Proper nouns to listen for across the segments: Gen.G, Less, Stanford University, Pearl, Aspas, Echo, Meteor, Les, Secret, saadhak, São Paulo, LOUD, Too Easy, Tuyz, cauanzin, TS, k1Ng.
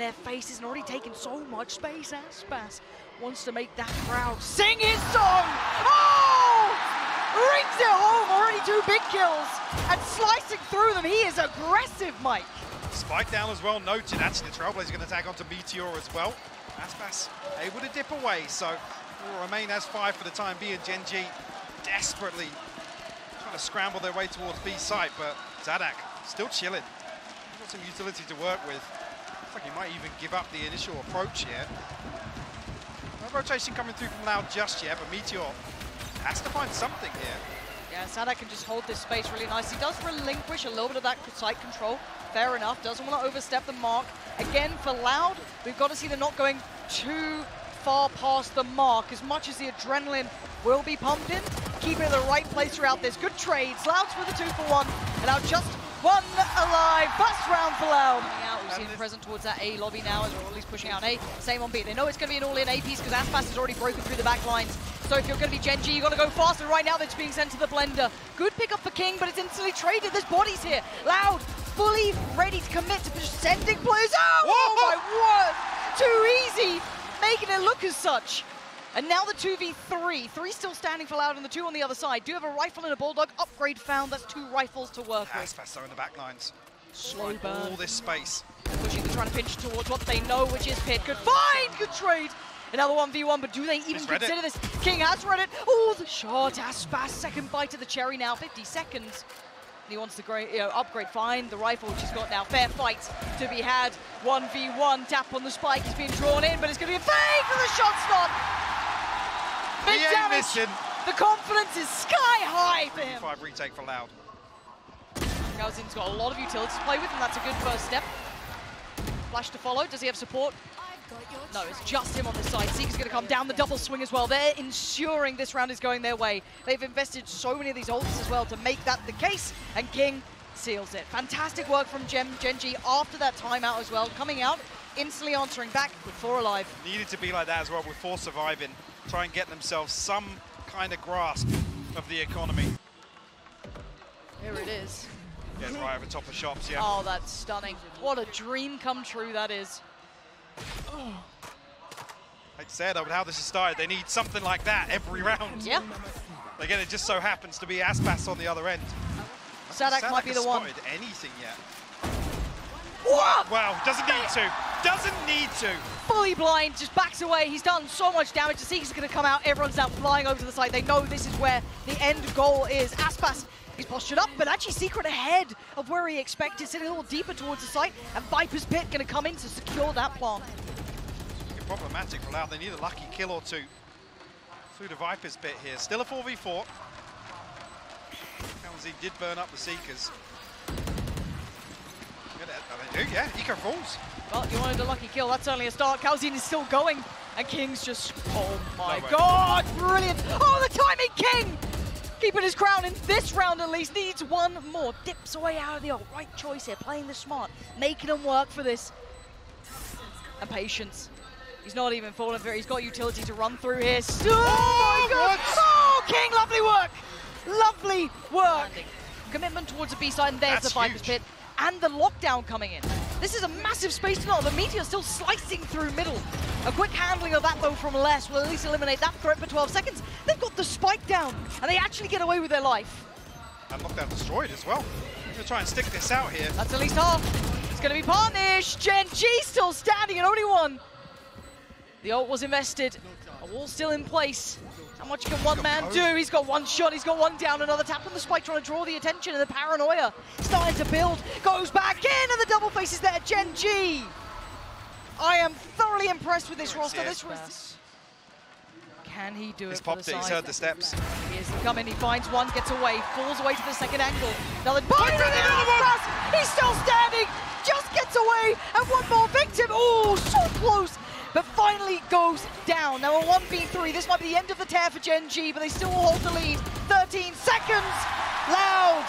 in their faces and already taken so much space. Aspas wants to make that crowd sing his song. Oh! Rings it home, already two big kills and slicing through them. He is aggressive, Mike. Spike down as well noted. Actually, the Trailblazer going to tag onto Meteor as well. Aspas able to dip away, so will remain as five for the time being. Gen.G desperately trying to scramble their way towards B site, but saadhak still chilling. He's got some utility to work with. Looks like he might even give up the initial approach here. No rotation coming through from LOUD just yet, but Meteor has to find something here. Yeah, saadhak can just hold this space really nicely. He does relinquish a little bit of that site control. Fair enough, doesn't want to overstep the mark. Again, for LOUD, we've got to see they're not going too far past the mark. As much as the adrenaline will be pumped in, keep it in the right place throughout this. Good trades. LOUD's with a 2-for-1, and now just one alive. First round for LOUD. We've seen present towards that A lobby now, as we're at least pushing out A. Same on B. They know it's going to be an all-in A piece because Aspas has already broken through the back lines. So if you're going to be Gen.G, you've got to go fast, and right now that's being sent to the blender. Good pick up for King, but it's instantly traded. There's bodies here. LOUD fully ready to commit to just sending players out. Oh my word! Too easy, making it look as such. And now the 2v3. Three still standing for LOUD, and the two on the other side. Do have a rifle and a bulldog upgrade found. That's two rifles to work with. Aspas though in the back lines. Slow burn. All this space. Pushing, they're trying to pinch towards what they know, which is Pit. Good find, good trade. Another 1v1, but do they even consider this? King has read it. Oh, the shot. Aspas, second bite of the cherry now. 50 seconds. He wants to upgrade, find the rifle, which he's got now. Fair fight to be had. 1v1, tap on the spike. He's been drawn in, but it's going to be a fake for the shot stop. Big damage. Missing. The confidence is sky high for him. 5 retake for LOUD. Cauanzin's got a lot of utility to play with, and that's a good first step. Flash to follow. Does he have support? No, it's just him on this side. Seeker's going to come down the double swing as well. They're ensuring this round is going their way. They've invested so many of these ults as well to make that the case, and King seals it. Fantastic work from Gen.G after that timeout as well. Coming out, instantly answering back with 4 alive. Needed to be like that as well, with 4 surviving. Try and get themselves some kind of grasp of the economy. Here it is. Yeah, right over top of shops, yeah. Oh, that's stunning. What a dream come true that is. Oh. I said, I would how this has started. They need something like that every round. Yeah. Again, it just so happens to be Aspas on the other end. saadhak might be the one. Anything yet? What? Wow! Doesn't need to. Doesn't need to. Fully blind, just backs away. He's done so much damage. The Seeker's going to come out. Everyone's now flying over to the side. They know this is where the end goal is. Aspas. He's postured up, but actually Secret ahead of where he expected, sitting a little deeper towards the site, and Viper's Pit going to come in to secure that plant. Problematic for LOUD. They need a lucky kill or two through the Viper's Pit here. Still a 4v4. He did burn up the Seekers. They do, yeah. Eco falls. Well, you wanted a lucky kill. That's only a start. Cauanzin is still going, and King's just... Oh, my God. Brilliant. Oh, the timing, King! Keeping his crown in this round at least, needs one more. Dips away out of the old right choice here, playing the smart, making him work for this. And patience. He's not even falling for it. He's got utility to run through here. Oh my God! Oh, King, lovely work! Lovely work! Commitment towards the B side, and there's the Viper's Pit. And the lockdown coming in. This is a massive space to not. The Meteor's still slicing through middle. A quick handling of that, though, from Les will at least eliminate that threat for 12 seconds. They've got the spike down, and they actually get away with their life. And lockdown destroyed as well. We're going to try and stick this out here. That's at least half. It's going to be punished. Gen.G still standing and only one. The ult was invested. A wall still in place. How much can one man do? He's got one shot, he's got one down, another tap on the spike, trying to draw the attention, and the paranoia starting to build. Goes back in, and the double face is there. Gen.G. I am thoroughly impressed with this roster. This was... Can he do it? He's popped it, he's heard the steps. He is coming, he finds one, gets away, falls away to the second angle. Another bite in the He's still standing, just gets away, and one more victim. Oh, so close. But finally goes down. Now a 1v3. This might be the end of the tear for Gen.G, but they still hold the lead. 13 seconds. LOUD.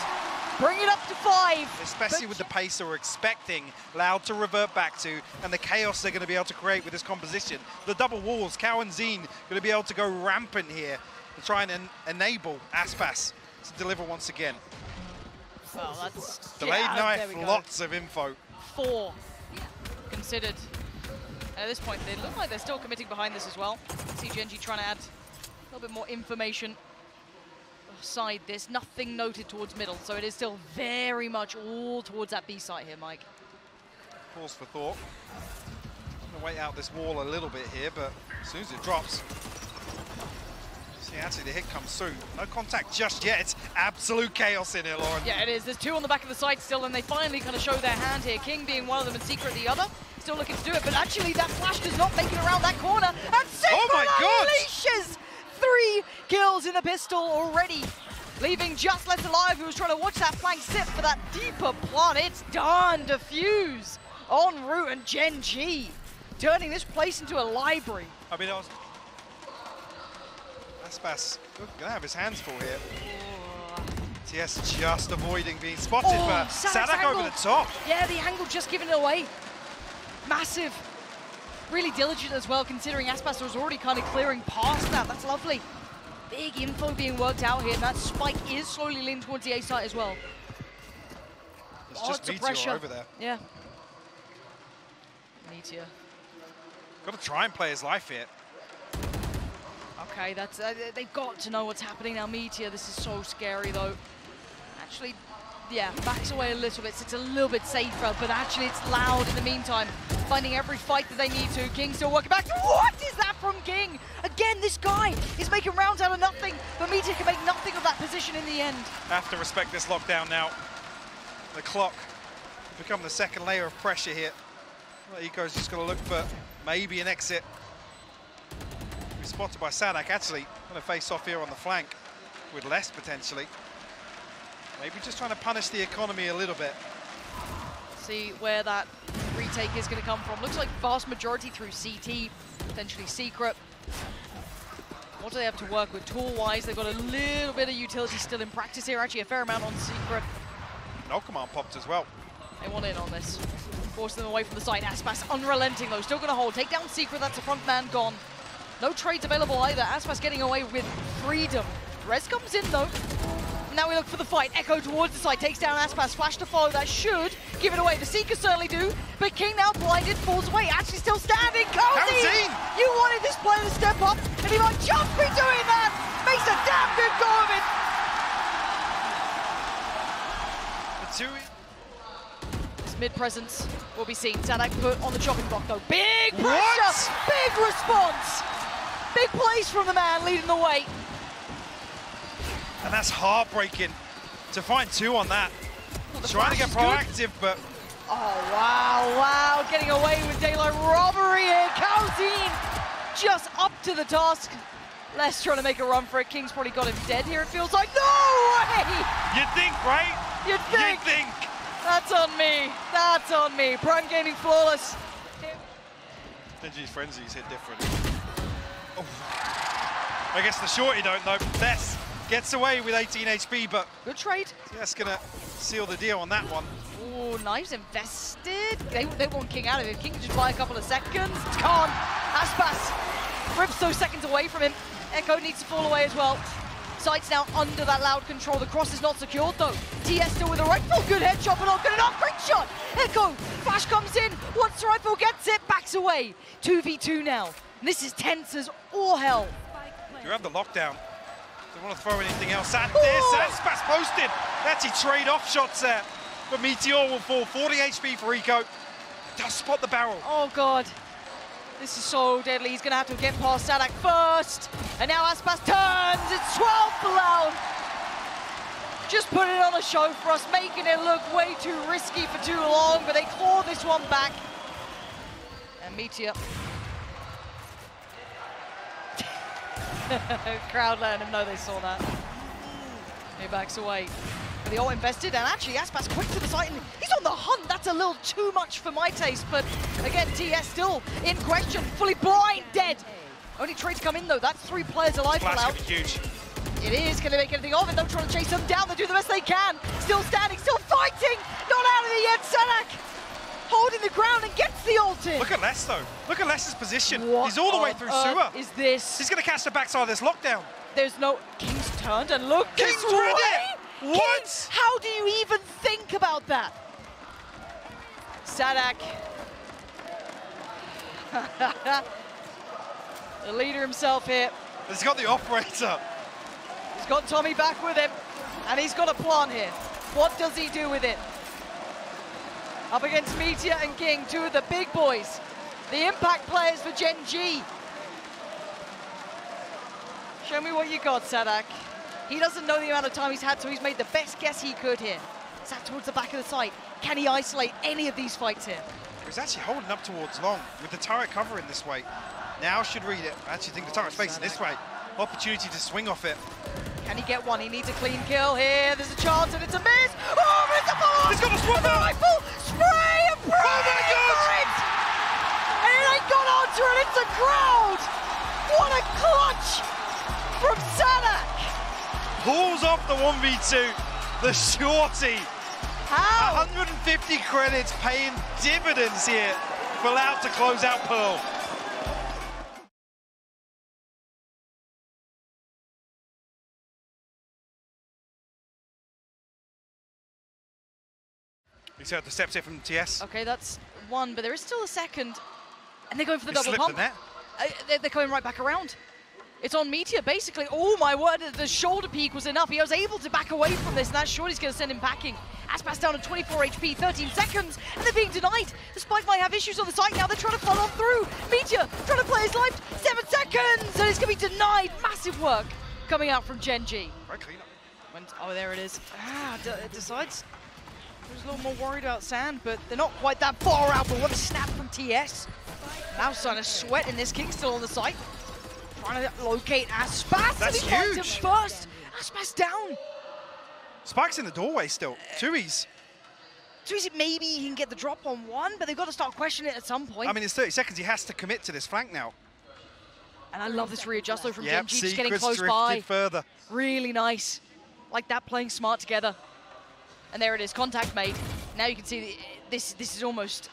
Bring it up to 5. Especially with the pace they're expecting LOUD to revert back to, and the chaos they're going to be able to create with this composition. The double walls. Cauanzin going to be able to go rampant here to try and enable Aspas to deliver once again. Well, that's... Delayed knife, lots of info. 4 considered. And at this point, they look like they're still committing behind this as well. See Gen.G trying to add a little bit more information beside this. Nothing noted towards middle, so it is still very much all towards that B site here, Mike. Pause for thought. I'm going to wait out this wall a little bit here, but as soon as it drops... See, actually, the hit comes through. No contact just yet. It's absolute chaos in here, Lauren. Yeah, it is. There's two on the back of the side still, and they finally kind of show their hand here. King being one of them and Secret the other. Still looking to do it, but actually that flash does not make it around that corner. And Sigma unleashes 3 kills in the pistol already, leaving just Less alive, who was trying to watch that flank sit for that deeper plot. It's Darn Defuse en route, and Gen.G turning this place into a library. I mean, Aspas gonna have his hands full here. Oh. TS just avoiding being spotted, but saadhak over the top. Yeah, the angle just giving it away. Massive. Really diligent as well, considering Aspas was already kind of clearing past that. That's lovely. Big info being worked out here. That spike is slowly leaning towards the A site as well. It's just Meteor pressure over there. Yeah. Meteor. Got to try and play his life here. Okay, that's they've got to know what's happening now. Meteor, this is so scary though. Actually, yeah, backs away a little bit, so it's a little bit safer, but actually it's LOUD in the meantime, finding every fight that they need to. King still working back. What is that from King? Again, this guy is making rounds out of nothing, but Meteor can make nothing of that position in the end. Have to respect this lockdown now. The clock has become the second layer of pressure here. Well, Eco's just going to look for maybe an exit. Spotted by saadhak, actually going to face off here on the flank with Les potentially. Maybe just trying to punish the economy a little bit. See where that retake is going to come from. Looks like vast majority through CT, potentially Secret. What do they have to work with? Tool-wise, they've got a little bit of utility still in practice here. Actually, a fair amount on Secret. No command popped as well. They want in on this. Force them away from the side. Aspas unrelenting though, still going to hold. Take down Secret, that's a front man gone. No trades available either. Aspas getting away with freedom. Res comes in though. Now we look for the fight. Echo towards the side, takes down Aspas. Flash to follow, that should give it away. The Seekers certainly do, but King now blinded, falls away. Actually still standing, cauanzin! You wanted this player to step up, and he might just be doing that! Makes a damn good go of it! This mid-presence will be seen. saadhak put on the chopping block though. Big pressure! What? Big response! Big plays from the man leading the way. And that's heartbreaking to find two on that. Well, trying to get proactive, but... Oh, wow, getting away with daylight robbery here. cauanzin just up to the task. Les trying to make a run for it. King's probably got him dead here, it feels like. No way! You'd think, right? You'd think. You'd think. That's on me. That's on me. Prime Gaming flawless. Genji's frenzies hit different. Oh. I guess the shorty don't know. Les gets away with 18 HP, but good trade. That's gonna seal the deal on that one. Oh, knives invested. They want King out of it. King can just buy a couple of seconds. Can't. Aspas rips those seconds away from him. Echo needs to fall away as well. Sight's now under that LOUD control. The cross is not secured though. TS still with a rifle. Good headshot, but not good enough. Great shot. Echo. Flash comes in. Once the rifle gets it, backs away. 2v2 now. This is tense as all hell. You have the lockdown. Don't want to throw anything else at this. Aspas posted. That's a trade-off shots there. But Meteor will fall. 40 HP for Echo. Does spot the barrel. Oh, God. This is so deadly. He's going to have to get past saadhak first. And now Aspas turns. It's 12 for LOUD. Just put it on a show for us, making it look way too risky for too long. But they claw this one back. And Meteor... Crowd letting him know they saw that. He backs away. The ult invested, and actually Aspas quick to the side, and he's on the hunt. That's a little too much for my taste, but again, TS still in question, fully blind, dead. Only trade to come in though. That's 3 players alive for LOUD. Huge. It is. Can they make anything of it? They're trying to chase them down. They do the best they can. Still standing, still fighting. Not out of it yet. saadhak holding the ground and gets the ult in. Look at Les though. Look at Les's position. What he's all the way through sewer. Is this? He's going to catch the backside of this lockdown. There's no... King's turned and look. King's ready. What? King, how do you even think about that? saadhak The leader himself here. He's got the operator. He's got Tommy back with him, and he's got a plan here. What does he do with it? Up against Meteor and King, two of the big boys, the impact players for Gen.G. Show me what you got, saadhak. He doesn't know the amount of time he's had, so he's made the best guess he could here. Sat towards the back of the site. Can he isolate any of these fights here? He's actually holding up towards long with the turret covering this way. Now should read it. I actually think the turret's facing this way. Opportunity to swing off it. Can he get one? He needs a clean kill here. There's a chance and it's a miss. Oh, it's a bomb! He's got a swap out! Spray and pray! Oh my God! For it. And it ain't gone onto it. It's a crowd. What a clutch from saadhak. Pulls off the 1v2. The shorty. How? 150 credits paying dividends here for LOUD to close out Pearl. He's heard the steps here from TS. Okay, that's one, but there is still a second. And they're going for the double pump. They're coming right back around. It's on Meteor, basically. Oh my word, the shoulder peak was enough. He was able to back away from this, and that shorty's going to send him packing. Aspas down to 24 HP, 13 seconds, and they're being denied. The Spike might have issues on the site now. They're trying to flood on through. Meteor trying to play his life. 7 seconds, and it's going to be denied. Massive work coming out from Gen.G. Right, clean up. Oh, there it is. Ah, it decides. I was a little more worried about sand, but they're not quite that far out. But what a snap from TS. Now starting to sweat, and this King still on the site. Trying to locate Aspas. That's huge. Him first. Aspas down. Spike's in the doorway still. Tuyz. Tuyz, maybe he can get the drop on one, but they've got to start questioning it at some point. I mean, it's 30 seconds. He has to commit to this flank now. And I love this readjust though from Gen.G, just getting close by. Further. Really nice. Like that, playing smart together. And there it is, contact made. Now you can see this is almost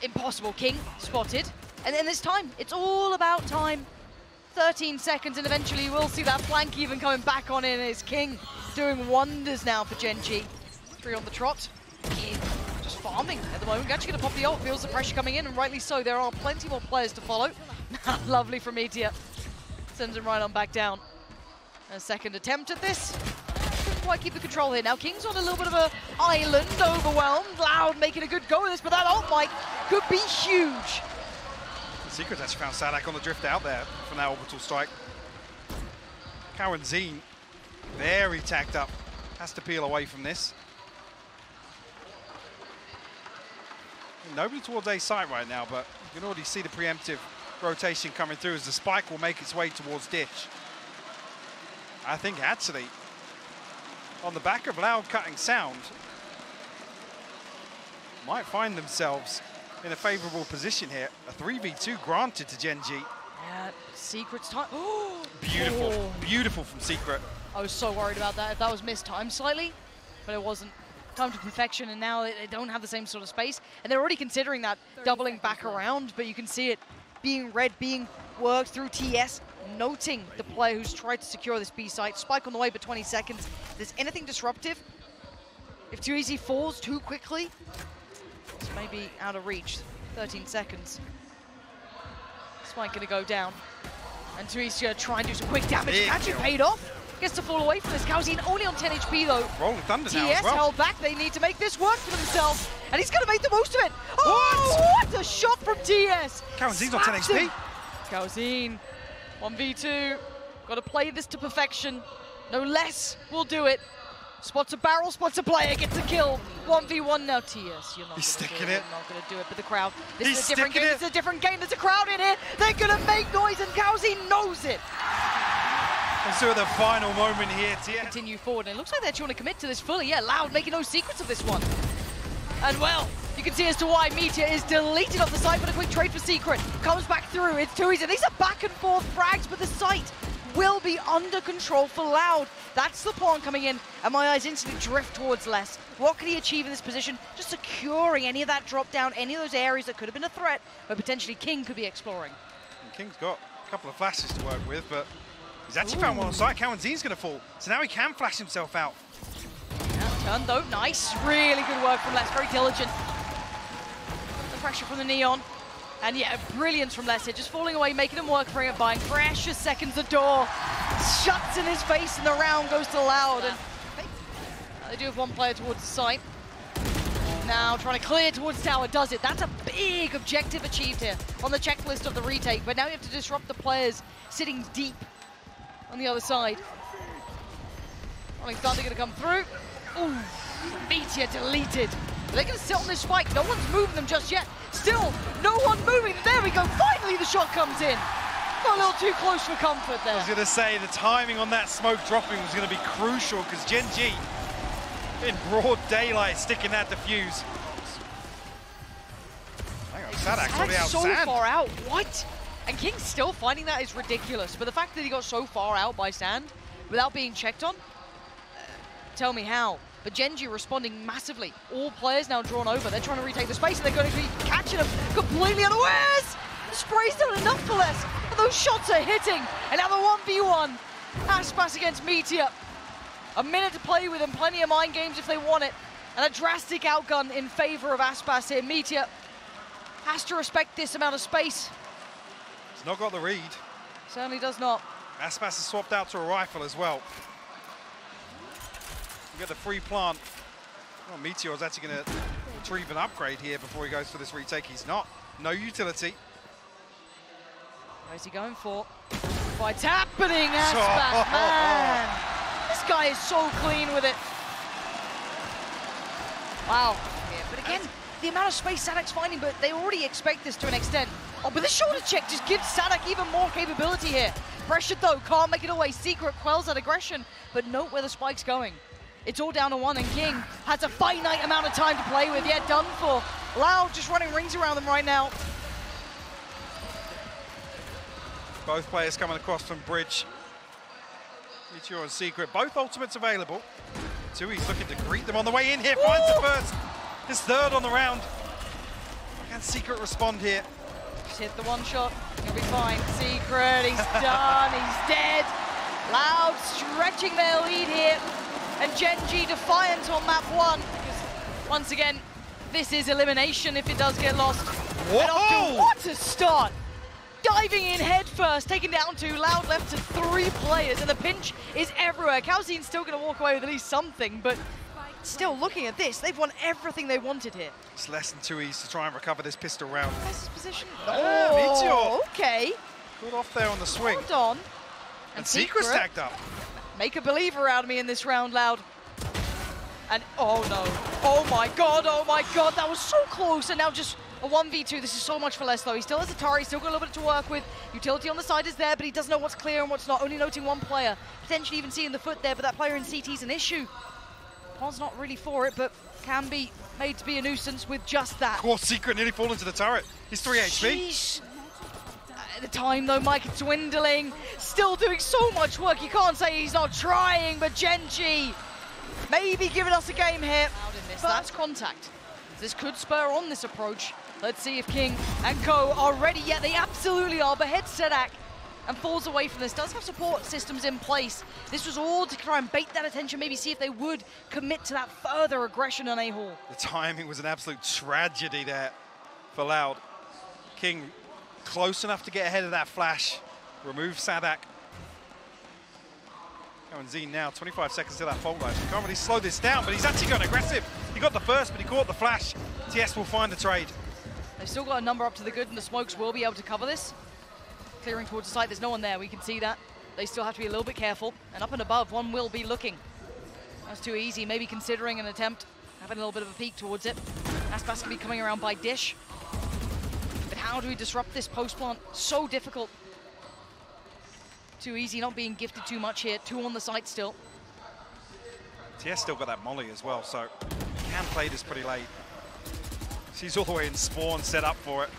impossible. King spotted. And then this time, it's all about time. 13 seconds, and eventually we'll see that flank even coming back on in. It's King doing wonders now for Gen.G. 3 on the trot. King just farming at the moment. Actually gonna pop the ult, feels the pressure coming in, and rightly so. There are plenty more players to follow. Lovely from Meteor. Sends him right on back down. A second attempt at this. Quite keep the control here. Now King's on a little bit of a island, overwhelmed. LOUD making a good go of this, but that ult mic could be huge. Secret actually found saadhak on the drift out there from that orbital strike. Cauanzin, very tacked up. Has to peel away from this. Nobody towards A site right now, but you can already see the preemptive rotation coming through as the spike will make its way towards ditch. I think actually, on the back of LOUD cutting sound, might find themselves in a favorable position here. A 3v2 granted to Gen.G. Yeah, Secret's time. Beautiful, beautiful from Secret. I was so worried about that. If that was mistimed slightly, but it wasn't. Timed to perfection, and now they don't have the same sort of space. And they're already considering that doubling back around, but you can see it being read, being worked through TS. Noting the player who's tried to secure this B site. Spike on the way, but 20 seconds. If there's anything disruptive, if Too Easy falls too quickly, it's maybe out of reach. 13 seconds. Spike gonna go down. And Too Easy gonna try and do some quick damage. Actually paid off. Gets to fall away from this. Cauanzin only on 10 HP though. Rolling thunder now as well. TS held back. They need to make this work for themselves. And he's gonna make the most of it. Oh, what a shot from TS. Cauanzin's on 10 HP. Cauanzin. 1v2, got to play this to perfection. No less will do it. Spots a barrel, spots a player, gets a kill. 1v1 now, TS. He's sticking it. You're not going to do it, but the crowd. This is a different game. This is a different game. There's a crowd in here. They're going to make noise, and Cauanzin knows it. And so at the final moment here, TS. Continue forward, and it looks like they're trying to commit to this fully. Yeah, LOUD making no secrets of this one. And well, you can see as to why Meteor is deleted off the site, but a quick trade for Secret. Comes back through, it's too easy. These are back and forth frags, but the site will be under control for LOUD. That's the pawn coming in, and my eyes instantly drift towards Les. What can he achieve in this position? Just securing any of that drop down, any of those areas that could have been a threat, where potentially King could be exploring. And King's got a couple of flashes to work with, but he's actually found one on site. Cauanzin's gonna fall, so now he can flash himself out. That turn though, nice. Really good work from Les, very diligent. Pressure from the Neon. And yeah, brilliance from Les here, just falling away, making him work for it, buying precious seconds. The door shuts in his face and the round goes to LOUD. And they do have one player towards the site. Now trying to clear towards tower, does it? That's a big objective achieved here on the checklist of the retake, but now you have to disrupt the players sitting deep on the other side. I mean, Thunder gonna come through. Ooh, Meteor deleted. They're gonna sit on this spike. No one's moving them just yet. Still, no one moving. There we go, finally the shot comes in. Got a little too close for comfort there. I was gonna say, the timing on that smoke dropping was gonna be crucial, because Gen.G, in broad daylight, sticking that defuse. Hang on, Saadhak's already out. So far out, what? And King's still finding that is ridiculous. But the fact that he got so far out by sand without being checked on, tell me how. But Gen.G responding massively. All players now drawn over. They're trying to retake the space, and they're going to be catching them completely unawares. Spray's not enough for Les, but those shots are hitting. And now the 1v1. Aspas against Meteor. A minute to play with and plenty of mind games if they want it. And a drastic outgun in favor of Aspas here. Meteor has to respect this amount of space. He's not got the read. Certainly does not. Aspas has swapped out to a rifle as well. You get the free plant. Well, Meteor's actually going to retrieve an upgrade here before he goes for this retake. He's not. No utility. Where's he going for? Fight's happening, Aspas, man. This guy is so clean with it. Wow. Yeah, but again, the amount of space Saadhak's finding, but they already expect this to an extent. Oh, but the shoulder check just gives Saadhak even more capability here. Pressure though, can't make it away. Secret quells that aggression, but note where the spike's going. It's all down to one, and King has a finite amount of time to play with. Yeah, done for. LOUD just running rings around them right now. Both players coming across from bridge. Meteor and Secret, both ultimates available. Tuyz looking to greet them on the way in here, finds the first. His third on the round. Can Secret respond here? Just hit the one shot, he'll be fine. Secret, he's done, he's dead. LOUD stretching their lead here. And Gen.G defiant on map one. Because once again, this is elimination if it does get lost. Whoa! What a start! Diving in head first, taken down to LOUD, left to three players, and the pinch is everywhere. Cauanzin's still going to walk away with at least something, but still looking at this, they've won everything they wanted here. It's less than too easy to try and recover this pistol round. That's his position. Oh, Meteor. Okay. Good off there on the swing. Hold on. And Secret's tagged up. Make a believer out of me in this round, LOUD. And oh no. Oh my God, that was so close, and now just a 1v2, this is so much for Les though. He still has Atari, still got a little bit to work with. Utility on the side is there, but he doesn't know what's clear and what's not, only noting one player. Potentially even seeing the foot there, but that player in CT's an issue. Pawn's not really for it, but can be made to be a nuisance with just that. Of course, Secret nearly falling into the turret. He's 3 HP. At the time though, Mike is dwindling. Still doing so much work, you can't say he's not trying, but Gen.G maybe giving us a game here. That's contact. This could spur on this approach. Let's see if King and Co are ready. Yeah, they absolutely are. Beheads Saadhak and falls away from this. Does have support systems in place. This was all to try and bait that attention, maybe see if they would commit to that further aggression on A-Hall. The timing was an absolute tragedy there for LOUD. King close enough to get ahead of that flash. Remove Saadhak. Cauanzin now, 25 seconds to that fault line. He can't really slow this down, but he's actually gone aggressive. He got the first, but he caught the flash. TS will find the trade. They've still got a number up to the good, and the smokes will be able to cover this. Clearing towards the site, there's no one there, we can see that. They still have to be a little bit careful, and up and above, one will be looking. That's too easy, maybe considering an attempt, having a little bit of a peek towards it. Aspas can be coming around by dish. But how do we disrupt this post plant? So difficult. Too easy, not being gifted too much here. Two on the site still. TS still got that molly as well, so can play this pretty late. She's all the way in spawn, set up for it.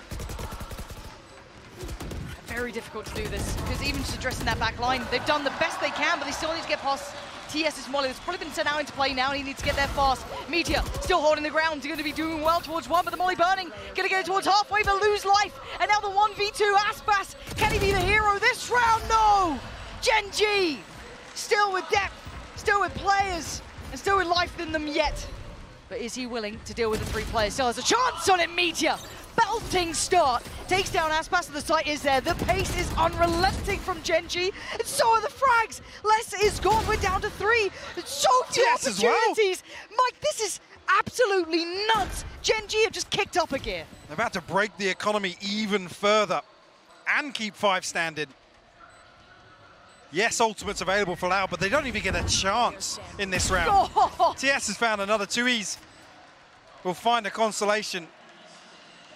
Very difficult to do this, because even just addressing that back line, they've done the best they can, but they still need to get past TS's molly. It's probably been sent out into play now, and he needs to get there fast. Meteor still holding the ground. He's going to be doing well towards one, but the molly burning. Going to get it towards halfway, but lose life. And now the 1v2, Aspas. Can he be the hero this round? No! Gen.G still with depth, still with players, and still with life in them yet. But is he willing to deal with the three players? Still has a chance on it, Meteor. belting start. Takes down Aspas and the site is there. The pace is unrelenting from Gen.G. And so are the frags. Les is gone. We're down to 3. So few opportunities. Well. Mike, this is absolutely nuts. Gen.G have just kicked up a gear. They're about to break the economy even further and keep 5 standing. Yes, ultimate's available for LOUD, but they don't even get a chance in this round. Oh. TS has found another Too Easy. We'll find a consolation.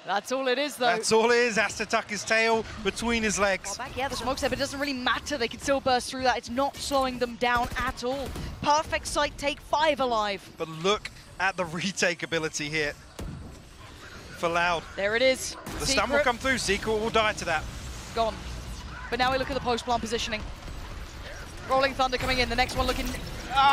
That's all it is, though. That's all it is. Has to tuck his tail between his legs. Oh, back, yeah, the smoke's there, but it doesn't really matter. They can still burst through that. It's not slowing them down at all. Perfect site take, 5 alive. But look at the retake ability here for LOUD. There it is. The stun will come through. Secret will die to that. Gone. But now we look at the post plant positioning. Rolling Thunder coming in. The next one looking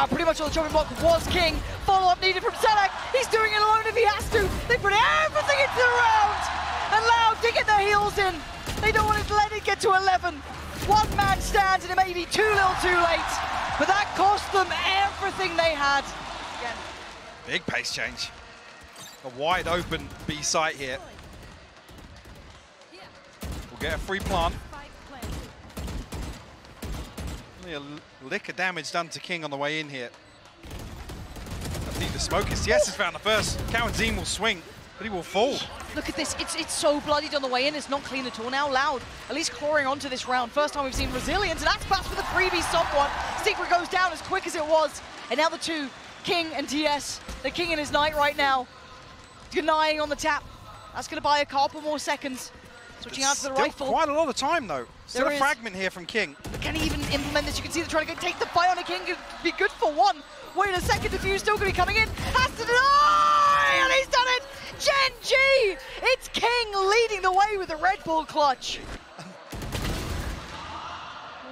pretty much on the chopping block was King. Follow-up needed from saadhak. He's doing it alone if he has to. They put everything into the round. And LOUD digging their heels in. They don't want to let it get to 11. One man stands and it may be too little too late. But that cost them everything they had. Again. Big pace change. A wide open B site here. We'll get a free plant. A lick of damage done to King on the way in here. I think the smoke is. Yes, has found the first. cauanzin will swing, but he will fall. Look at this. It's so bloodied on the way in. It's not clean at all now. LOUD at least clawing onto this round. First time we've seen resilience, and that's fast with a 3v someone. Secret goes down as quick as it was. And now the two, King and TS. The King in his night right now. Denying on the tap. That's going to buy a couple more seconds. Switching out to the rifle. Quite a lot of time, though. Still a fragment here from King. But can he even implement this? You can see they're trying to take the fight on a King. Could be good for 1. Wait a second. Defuse still going to be coming in. Has to deny! And he's done it! Gen.G! It's King leading the way with the Red Bull clutch.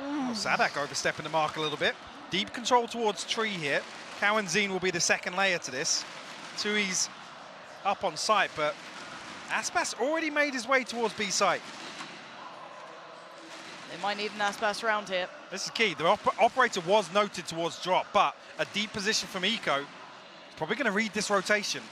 Well, saadhak overstepping the mark a little bit. Deep control towards Tree here. cauanzin will be the second layer to this. Tuyz up on site, but Aspas already made his way towards B site. They might need an Aspas round here. This is key. The operator was noted towards drop, but a deep position from Echo is probably going to read this rotation.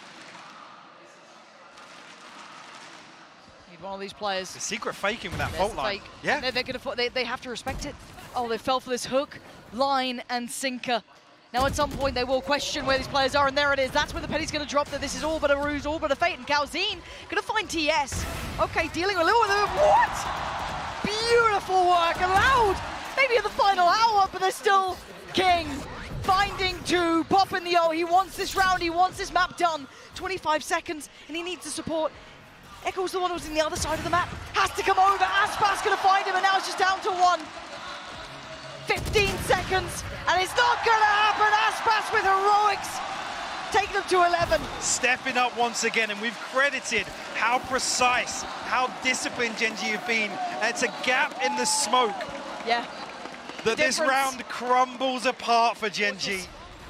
Need one of these players. The Secret faking with that fault line. Yeah. They're gonna, they have to respect it. Oh, they fell for this hook, line, and sinker. Now, at some point, they will question where these players are, and there it is. That's where the penny's going to drop, that this is all but a ruse, all but a fate, and cauanzin going to find TS. Okay, dealing a little with them. What? Beautiful work, and LOUD. Maybe in the final hour, but they're still King. Finding 2, popping the ult. He wants this round, he wants this map done. 25 seconds, and he needs the support. Echo was the one who was on the other side of the map. Has to come over. Aspas going to find him, and now it's just down to 1. 15 seconds, and it's not going to happen. Aspas with heroics, take them to 11. Stepping up once again, and we've credited how precise, how disciplined Gen.G have been. And it's a gap in the smoke. Yeah. That this round crumbles apart for Gen.G.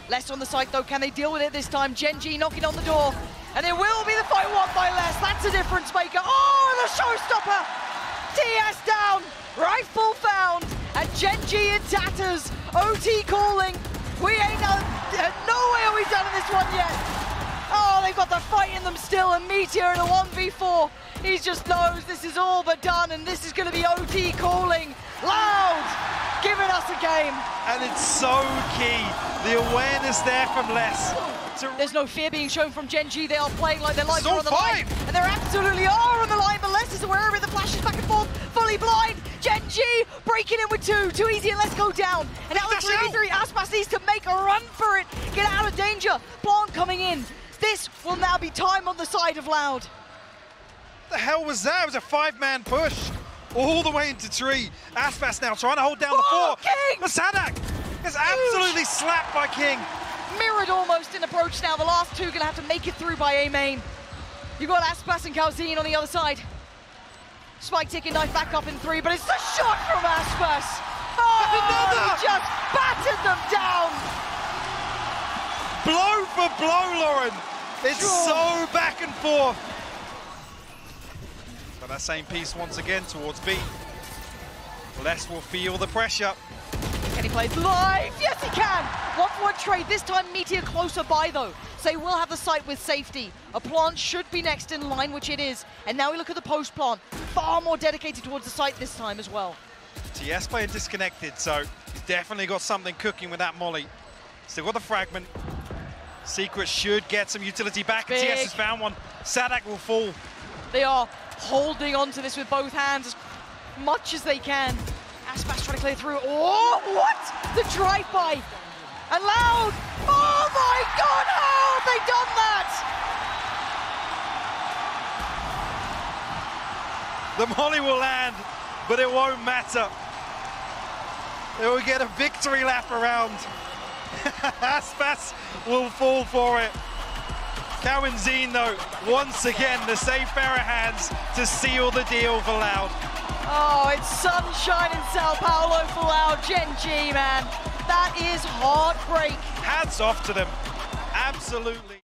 Les on the side, though. Can they deal with it this time? Gen.G knocking on the door, and it will be the fight won by Les. That's a difference maker. Oh, the showstopper. TS down, rifle found. And Gen.G in tatters, OT calling. We ain't nowhere are we done in this one yet. Oh, they've got the fight in them still, and Meteor in a 1v4. He just knows this is all but done, and this is going to be OT calling. LOUD, giving us a game. And it's so key, the awareness there from Les. There's no fear being shown from Gen.G. They are playing like their lives are on the line. And they absolutely are on the line, but Les is aware of it. The flashes back and forth, fully blind. Gen.G breaking in with 2. Too easy and let's go down. And now it's 3v3. Aspas needs to make a run for it. Get out of danger. Plant coming in. This will now be time on the side of LOUD. What the hell was that? It was a 5-man push all the way into Tree. Aspas now trying to hold down the 4. King! saadhak is absolutely slapped by King. Mirrored almost in approach now. The last 2 going to have to make it through by A main. You've got Aspas and cauanzin on the other side. Spike ticking knife back up in 3, but it's the shot from Aspas. Oh, he just battered them down. Blow for blow, Lauren. It's so back and forth. But that same piece once again towards B. Les will feel the pressure. Can he play live? Yes, he can. 1-for-1 trade. This time, Meteor closer by, though. So he will have the site with safety. A plant should be next in line, which it is. And now we look at the post plant. Far more dedicated towards the site this time as well. TS playing disconnected, so he's definitely got something cooking with that molly. Still got the fragment. Secret should get some utility back. Big. TS has found one. Saadhak will fall. They are holding on to this with both hands as much as they can. Aspas trying to clear through. Oh, what? The drive-by. And LOUD. Oh, my God, how have they done that? The molly will land, but it won't matter. They will get a victory lap around. Aspas will fall for it. Cauanzin, though, once again, the safe pair of hands to seal the deal for LOUD. Oh, it's sunshine in Sao Paulo for LOUD. Gen.G, man, that is heartbreak. Hats off to them, absolutely.